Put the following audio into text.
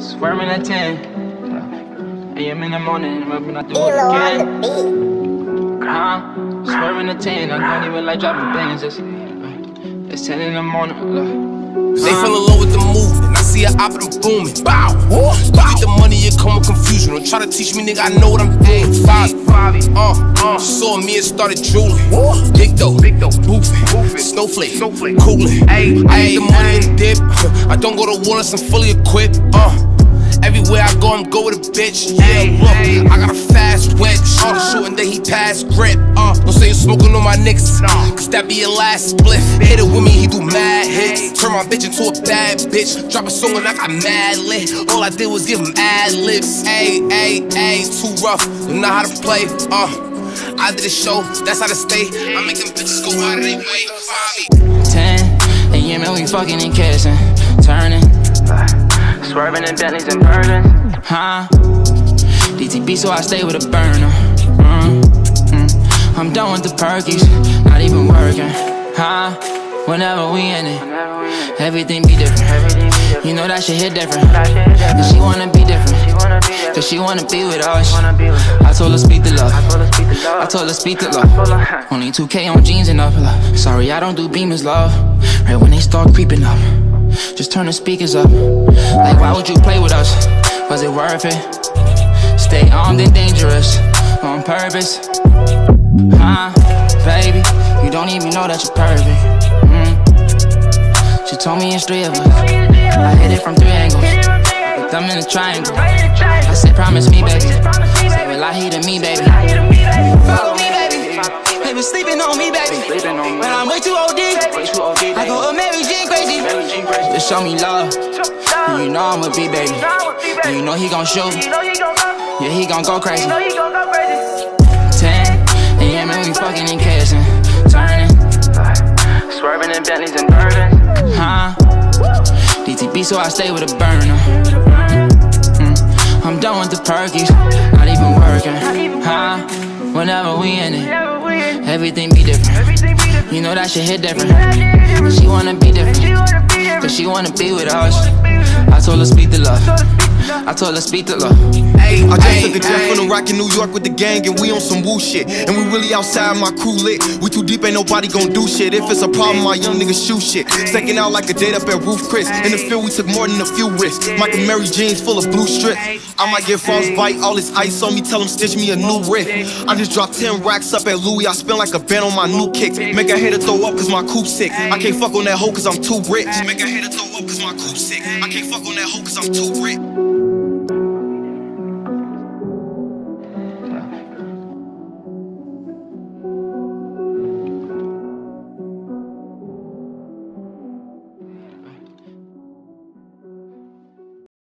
Swerving at 10 a.m. in the morning, I'm up and I do it again. Swerving at 10, I don't even like dropping things. It's 10 in the morning. They fell in love with the movement. I see an opera booming. Bow, woo, bow. Look at the money, it come with confusion. Don't try to teach me, nigga, I know what I'm doing. Saw me and started drooling. Big though, boofing. Snowflake, cooling. I ain't the money in the dip. I don't go to war unless I'm fully equipped. Everywhere I go, I'm go with a bitch. Yeah, look, I got a fast whip. Shot a shooting, then he passed grip. Don't say you smoking on my niggas, cause that be your last split. Hit it with me, he do mad hits. Turn my bitch into a bad bitch. Drop a song and I got mad lit. All I did was give him ad libs. Too rough, don't know how to play. I did a show, that's how to stay. I make them bitches go out of their way. 10 a.m. and we fucking and kissing, turning. Swerving in Bentleys and burning. DTB, so I stay with a burner. I'm done with the perkies, not even working. Whenever we in it, everything be different. You know that shit hit different. And she wanna be different, cause she wanna be with us. I told her speak the love, I told her speak the love. Only 2K on jeans and up. Sorry, I don't do Beamers, love. Right when they start creeping up, just turn the speakers up. Like, why would you play with us? Was it worth it? Stay armed and dangerous on purpose. Baby, you don't even know that you're perfect. She told me it's three of us. I hit it from three angles, like I'm in a triangle. I said, promise me, baby. Say, well, I hear to me, baby. Follow me, baby. They been sleeping on me, baby. When I'm way too OD, I go up Mary Jean crazy. Just show me love, and you know I'ma be, baby. And you know he gon' shoot, yeah, he gon' go crazy. 10 a.m. and we fucking and kissing, turning. Swerving in Bentleys and burning. DTB, so I stay with a burner. I'm done with the perkies, not even working. Whenever we in it, everything be different. You know that shit hit different. She wanna be different, cause she wanna be with us. I told her speak the love, I told her speak the law. I just took a jet from the Rock in New York with the gang, and we on some woo shit. And we really outside, my crew lit. We too deep, ain't nobody gon' do shit. If it's a problem, my young niggas shoot shit. Second out like a date up at Ruth Chris. In the field, we took more than a few risks. Michael Mary jeans full of blue strips. I might get false bite, all this ice on me. Tell him stitch me a new riff. I just dropped 10 racks up at Louis. I spend like a band on my new kicks. Make a hater throw up cause my coupe sick. I can't fuck on that hoe cause I'm too rich. Make a hater throw up cause my coupe sick. I can't fuck on that hoe cause I'm too rich.